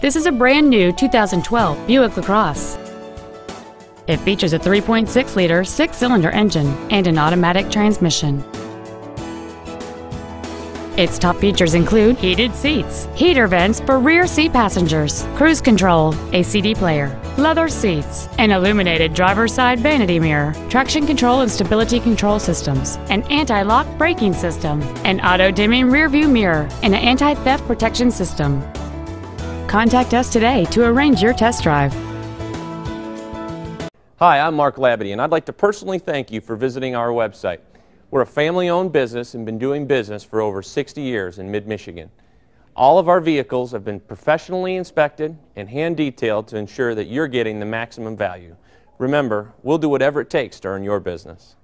This is a brand new 2012 Buick LaCrosse. It features a 3.6-liter six-cylinder engine and an automatic transmission. Its top features include heated seats, heater vents for rear seat passengers, cruise control, a CD player, leather seats, an illuminated driver's side vanity mirror, traction control and stability control systems, an anti-lock braking system, an auto-dimming rearview mirror, and an anti-theft protection system. Contact us today to arrange your test drive. Hi, I'm Mark Labadie, and I'd like to personally thank you for visiting our website. We're a family-owned business and been doing business for over 60 years in mid-Michigan. All of our vehicles have been professionally inspected and hand-detailed to ensure that you're getting the maximum value. Remember, we'll do whatever it takes to earn your business.